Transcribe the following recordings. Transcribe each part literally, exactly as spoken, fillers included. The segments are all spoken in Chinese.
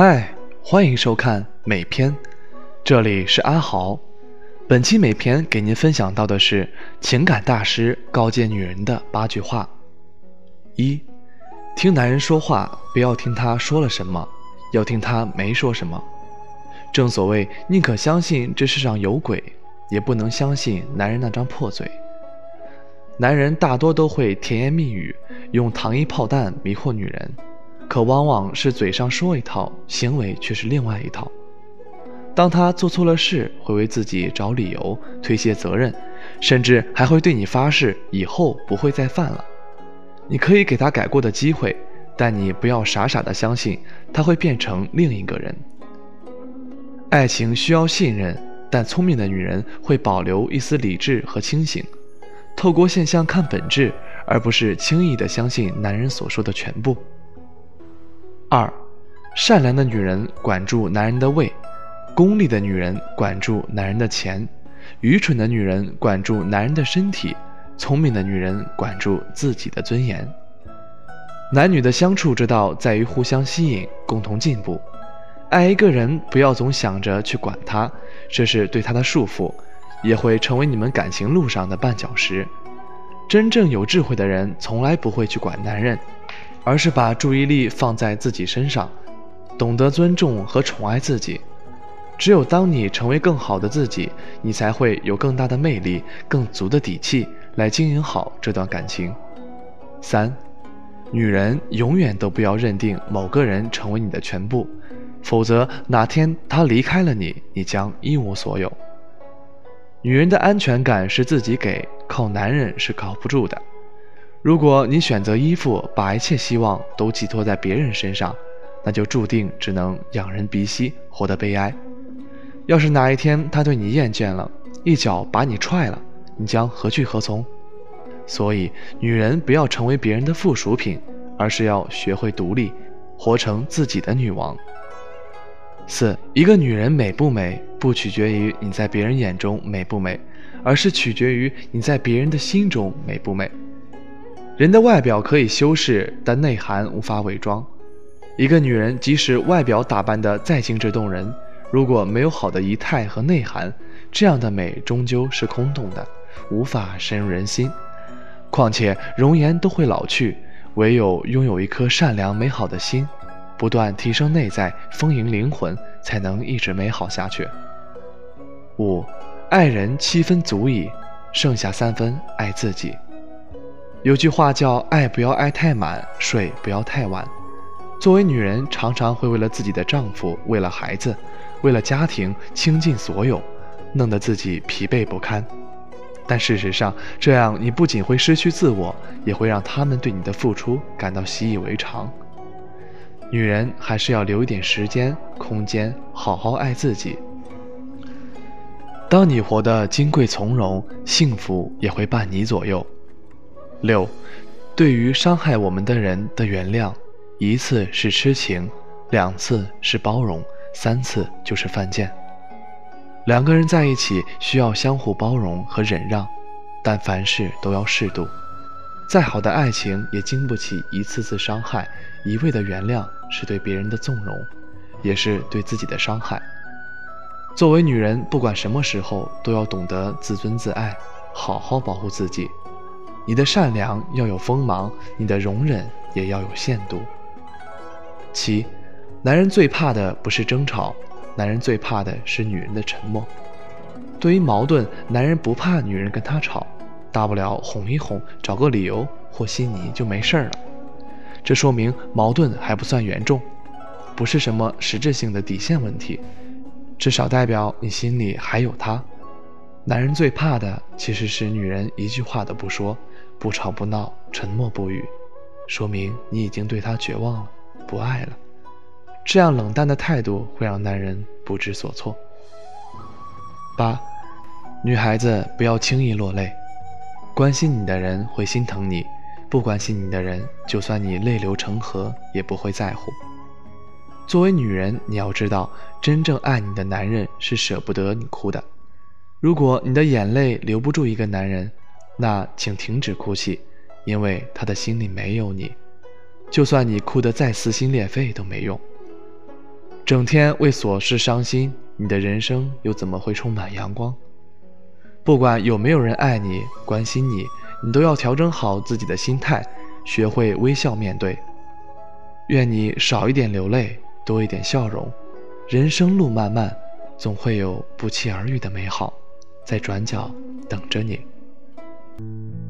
嗨，欢迎收看美篇，这里是阿豪。本期美篇给您分享到的是情感大师告诫女人的八句话。一，听男人说话，不要听他说了什么，要听他没说什么。正所谓，宁可相信这世上有鬼，也不能相信男人那张破嘴。男人大多都会甜言蜜语，用糖衣炮弹迷惑女人，可往往是嘴上说一套，行为却是另外一套。当他做错了事，会为自己找理由，推卸责任，甚至还会对你发誓以后不会再犯了。你可以给他改过的机会，但你不要傻傻的相信他会变成另一个人。爱情需要信任，但聪明的女人会保留一丝理智和清醒，透过现象看本质，而不是轻易的相信男人所说的全部。二，善良的女人管住男人的胃，功利的女人管住男人的钱，愚蠢的女人管住男人的身体，聪明的女人管住自己的尊严。男女的相处之道在于互相吸引，共同进步。爱一个人，不要总想着去管他，这是对他的束缚，也会成为你们感情路上的绊脚石。真正有智慧的人从来不会去管男人，而是把注意力放在自己身上，懂得尊重和宠爱自己。只有当你成为更好的自己，你才会有更大的魅力，更足的底气来经营好这段感情。三，女人永远都不要认定某个人成为你的全部，否则哪天他离开了你，你将一无所有。女人的安全感是自己给，靠男人是靠不住的。如果你选择依附，把一切希望都寄托在别人身上，那就注定只能仰人鼻息，活得悲哀。要是哪一天他对你厌倦了，一脚把你踹了，你将何去何从？所以女人不要成为别人的附属品，而是要学会独立，活成自己的女王。四，一个女人美不美，不取决于你在别人眼中美不美，而是取决于你在别人的心中美不美。人的外表可以修饰，但内涵无法伪装。一个女人即使外表打扮得再精致动人，如果没有好的仪态和内涵，这样的美终究是空洞的，无法深入人心。况且容颜都会老去，唯有拥有一颗善良美好的心，不断提升内在，丰盈灵魂，才能一直美好下去。五，爱人七分足矣，剩下三分爱自己。有句话叫爱不要爱太满，睡不要太晚。作为女人，常常会为了自己的丈夫，为了孩子，为了家庭，倾尽所有，弄得自己疲惫不堪。但事实上，这样你不仅会失去自我，也会让他们对你的付出感到习以为常。女人还是要留一点时间、空间，好好爱自己。当你活得金贵从容，幸福也会伴你左右。六，对于伤害我们的人的原谅，一次是痴情，两次是包容，三次就是犯贱。两个人在一起需要相互包容和忍让，但凡事都要适度。再好的爱情也经不起一次次伤害，一味的原谅是对别人的纵容，也是对自己的伤害。作为女人，不管什么时候都要懂得自尊自爱，好好保护自己。你的善良要有锋芒，你的容忍也要有限度。七，男人最怕的不是争吵，男人最怕的是女人的沉默。对于矛盾，男人不怕女人跟他吵，大不了哄一哄，找个理由和稀泥就没事了。这说明矛盾还不算严重，不是什么实质性的底线问题，至少代表你心里还有他。男人最怕的其实是女人一句话都不说，不吵不闹，沉默不语，说明你已经对他绝望了，不爱了。这样冷淡的态度会让男人不知所措。八，女孩子不要轻易落泪，关心你的人会心疼你，不关心你的人，就算你泪流成河也不会在乎。作为女人，你要知道，真正爱你的男人是舍不得你哭的。如果你的眼泪留不住一个男人，那请停止哭泣，因为他的心里没有你，就算你哭得再撕心裂肺都没用。整天为琐事伤心，你的人生又怎么会充满阳光？不管有没有人爱你、关心你，你都要调整好自己的心态，学会微笑面对。愿你少一点流泪，多一点笑容。人生路漫漫，总会有不期而遇的美好，在转角等着你。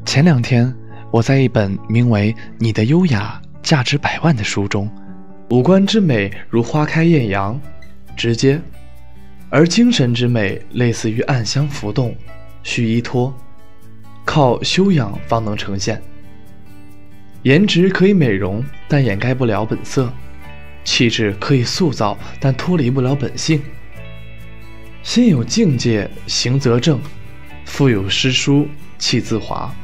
前两天，我在一本名为《你的优雅价值百万》的书中，五官之美如花开艳阳，直接；而精神之美类似于暗香浮动，需依托，靠修养方能呈现。颜值可以美容，但掩盖不了本色；气质可以塑造，但脱离不了本性。心有境界，行则正；腹有诗书，气自华。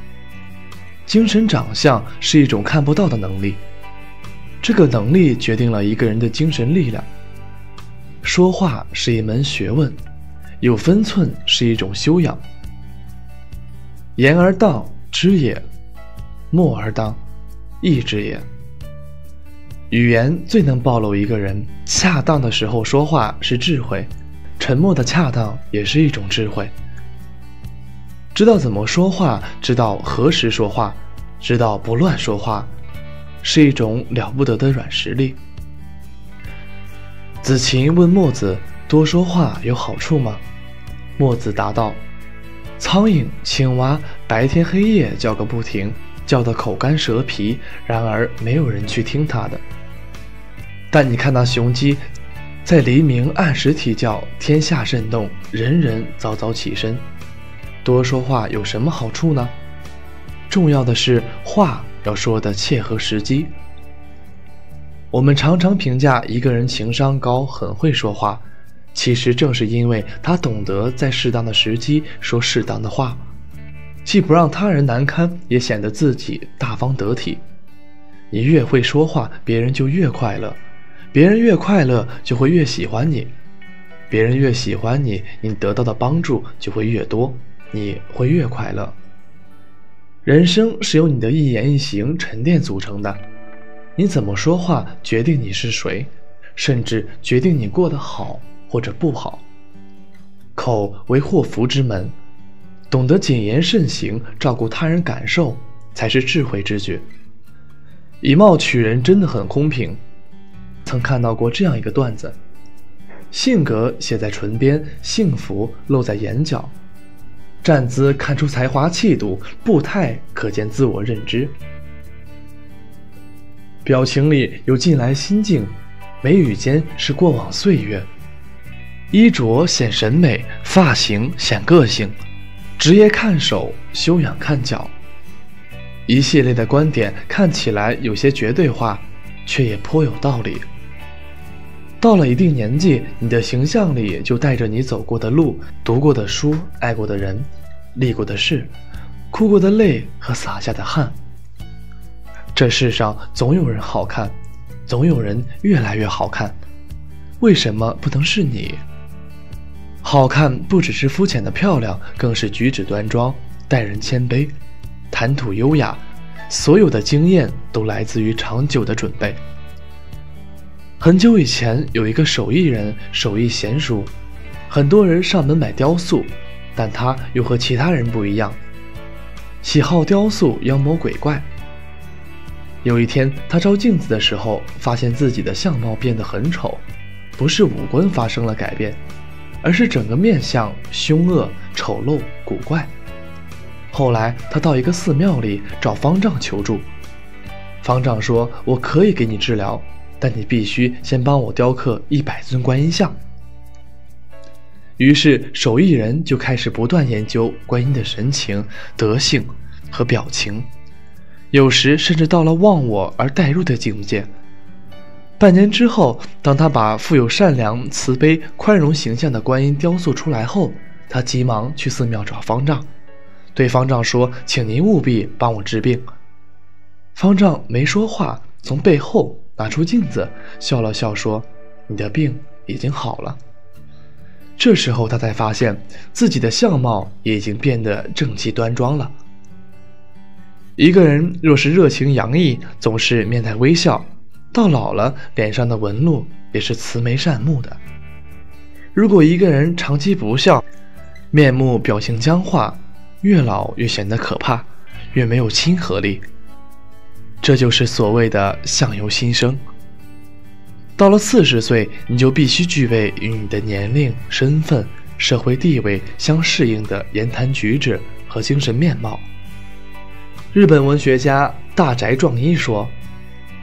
精神长相是一种看不到的能力，这个能力决定了一个人的精神力量。说话是一门学问，有分寸是一种修养。言而道之也，默而当义之也。语言最能暴露一个人，恰当的时候说话是智慧，沉默的恰当也是一种智慧。知道怎么说话，知道何时说话，知道不乱说话，是一种了不得的软实力。子禽问墨子：“多说话有好处吗？”墨子答道：“苍蝇、青蛙白天黑夜叫个不停，叫得口干舌皮，然而没有人去听它的。但你看那雄鸡，在黎明按时啼叫，天下震动，人人早早起身。多说话有什么好处呢？重要的是话。”要说的切合时机。我们常常评价一个人情商高，很会说话，其实正是因为他懂得在适当的时机说适当的话，既不让他人难堪，也显得自己大方得体。你越会说话，别人就越快乐；别人越快乐，就会越喜欢你；别人越喜欢你，你得到的帮助就会越多，你会越快乐。人生是由你的一言一行沉淀组成的，你怎么说话决定你是谁，甚至决定你过得好或者不好。口为祸福之门，懂得谨言慎行，照顾他人感受，才是智慧之举。以貌取人真的很空瓶。曾看到过这样一个段子：性格写在唇边，幸福露在眼角。站姿看出才华气度，步态可见自我认知。表情里有近来心境，眉宇间是过往岁月。衣着显审美，发型显个性。职业看手，修养看脚。一系列的观点看起来有些绝对化，却也颇有道理。到了一定年纪，你的形象里就带着你走过的路、读过的书、爱过的人、历过的事、哭过的泪和洒下的汗。这世上总有人好看，总有人越来越好看，为什么不能是你？好看不只是肤浅的漂亮，更是举止端庄、待人谦卑、谈吐优雅。所有的经验都来自于长久的准备。很久以前，有一个手艺人，手艺娴熟，很多人上门买雕塑，但他又和其他人不一样，喜好雕塑妖魔鬼怪。有一天，他照镜子的时候，发现自己的相貌变得很丑，不是五官发生了改变，而是整个面相凶恶、丑陋、古怪。后来，他到一个寺庙里找方丈求助，方丈说：“我可以给你治疗。”但你必须先帮我雕刻一百尊观音像。于是手艺人就开始不断研究观音的神情、德性和表情，有时甚至到了忘我而代入的境界。半年之后，当他把富有善良、慈悲、宽容形象的观音雕塑出来后，他急忙去寺庙找方丈，对方丈说：“请您务必帮我治病。”方丈没说话，从背后拿出镜子，笑了笑说：“你的病已经好了。”这时候他才发现自己的相貌也已经变得正气端庄了。一个人若是热情洋溢，总是面带微笑，到老了，脸上的纹路也是慈眉善目的。如果一个人长期不笑，面目表情僵化，越老越显得可怕，越没有亲和力。这就是所谓的相由心生。到了四十岁，你就必须具备与你的年龄、身份、社会地位相适应的言谈举止和精神面貌。日本文学家大宅壮一说，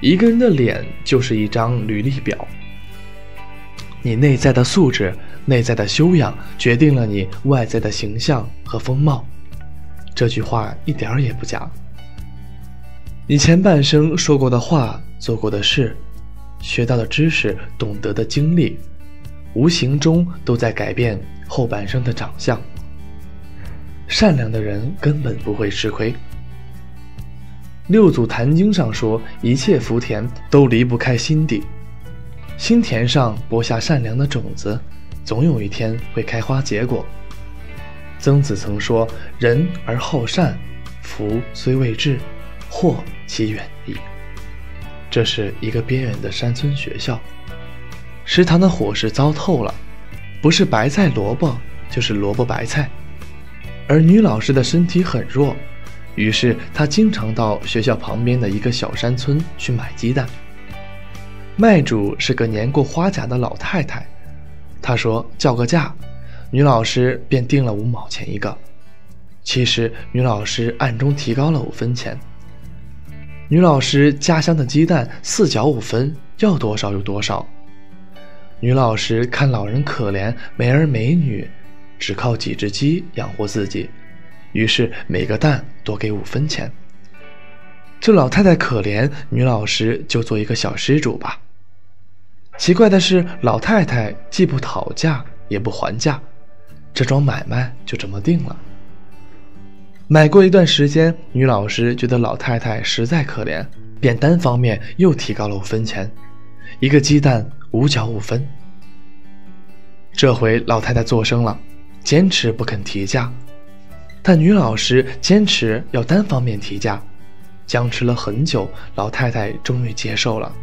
一个人的脸就是一张履历表。你内在的素质、内在的修养决定了你外在的形象和风貌。这句话一点儿也不假。你前半生说过的话、做过的事、学到的知识、懂得的经历，无形中都在改变后半生的长相。善良的人根本不会吃亏。六祖坛经上说，一切福田都离不开心地。心田上播下善良的种子，总有一天会开花结果。曾子曾说，人而好善，福虽未至，祸其远矣。这是一个边远的山村学校，食堂的伙食糟透了，不是白菜萝卜就是萝卜白菜。而女老师的身体很弱，于是她经常到学校旁边的一个小山村去买鸡蛋。卖主是个年过花甲的老太太，她说叫个价，女老师便定了五毛钱一个。其实女老师暗中提高了五分钱。女老师家乡的鸡蛋四角五分，要多少有多少。女老师看老人可怜，没儿没女，只靠几只鸡养活自己，于是每个蛋多给五分钱。这老太太可怜，女老师就做一个小施主吧。奇怪的是，老太太既不讨价也不还价，这桩买卖就这么定了。买过一段时间，女老师觉得老太太实在可怜，便单方面又提高了五分钱，一个鸡蛋五角五分。这回老太太作声了，坚持不肯提价，但女老师坚持要单方面提价。僵持了很久，老太太终于接受了。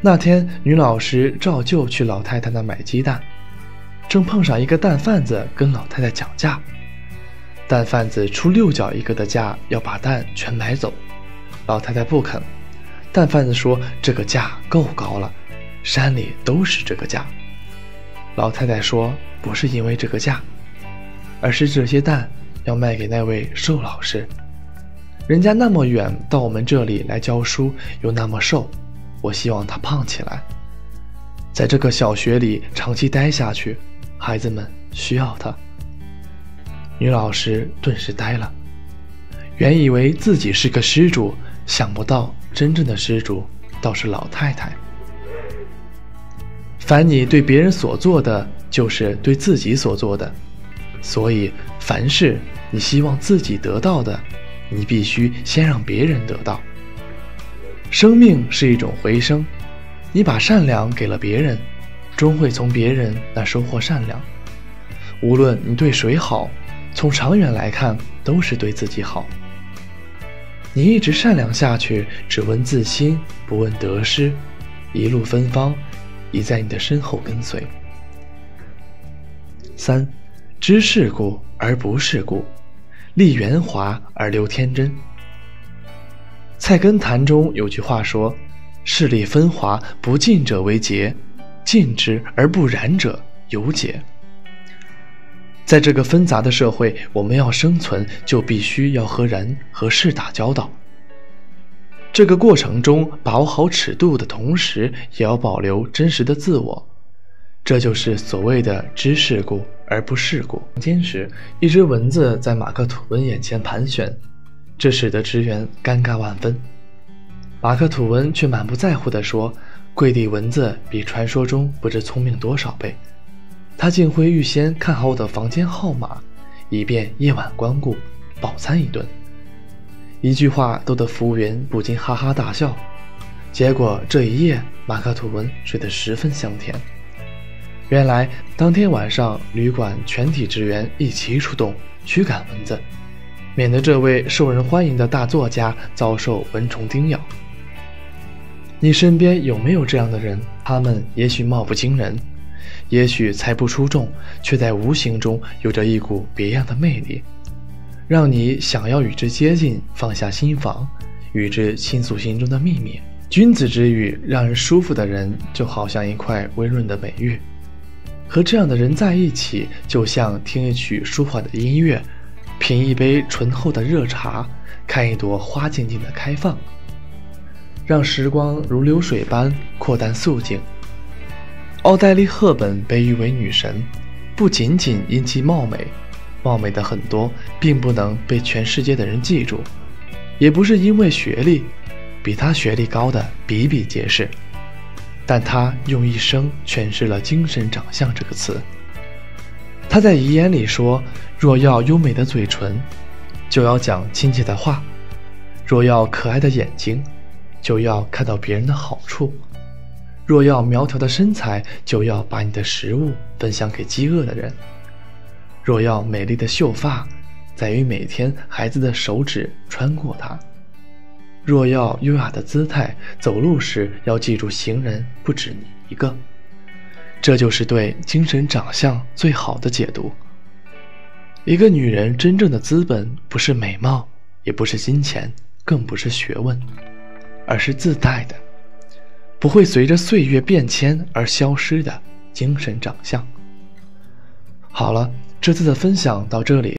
那天女老师照旧去老太太那买鸡蛋，正碰上一个蛋贩子跟老太太讲价。蛋贩子出六角一个的价要把蛋全买走，老太太不肯。蛋贩子说这个价够高了，山里都是这个价。老太太说不是因为这个价，而是这些蛋要卖给那位瘦老师。人家那么远到我们这里来教书，又那么瘦，我希望他胖起来。在这个小学里长期待下去，孩子们需要他。女老师顿时呆了，原以为自己是个施主，想不到真正的施主倒是老太太。凡你对别人所做的，就是对自己所做的，所以凡是你希望自己得到的，你必须先让别人得到。生命是一种回声，你把善良给了别人，终会从别人那收获善良。无论你对谁好，从长远来看都是对自己好。你一直善良下去，只问自心，不问得失，一路芬芳，已在你的身后跟随。三，知世故而不世故，立圆滑而留天真。《菜根谭》中有句话说，势力分华，不近者为节，近之而不染者尤节。在这个纷杂的社会，我们要生存，就必须要和人和事打交道。这个过程中把握好尺度的同时，也要保留真实的自我。这就是所谓的知世故而不世故。今时，一只蚊子在马克吐温眼前盘旋，这使得职员尴尬万分。马克吐温却满不在乎地说，跪地蚊子比传说中不知聪明多少倍。他竟会预先看好我的房间号码，以便夜晚光顾，饱餐一顿。一句话逗得服务员不禁哈哈大笑。结果这一夜，马克吐温睡得十分香甜。原来当天晚上，旅馆全体职员一齐出动驱赶蚊子，免得这位受人欢迎的大作家遭受蚊虫叮咬。你身边有没有这样的人？他们也许貌不惊人，也许才不出众，却在无形中有着一股别样的魅力，让你想要与之接近，放下心防，与之倾诉心中的秘密。君子之语让人舒服的人，就好像一块温润的美玉。和这样的人在一起，就像听一曲舒缓的音乐，品一杯醇厚的热茶，看一朵花静静的开放，让时光如流水般扩淡素净。奥黛丽·赫本被誉为女神，不仅仅因其貌美，貌美的很多并不能被全世界的人记住，也不是因为学历，比她学历高的比比皆是，但她用一生诠释了精神长相这个词。她在遗言里说，若要优美的嘴唇，就要讲亲切的话，若要可爱的眼睛，就要看到别人的好处，若要苗条的身材，就要把你的食物分享给饥饿的人，若要美丽的秀发，在于每天孩子的手指穿过它，若要优雅的姿态，走路时要记住行人不止你一个。这就是对精神长相最好的解读。一个女人真正的资本，不是美貌，也不是金钱，更不是学问，而是自带的，不会随着岁月变迁而消失的精神长相。好了，这次的分享到这里。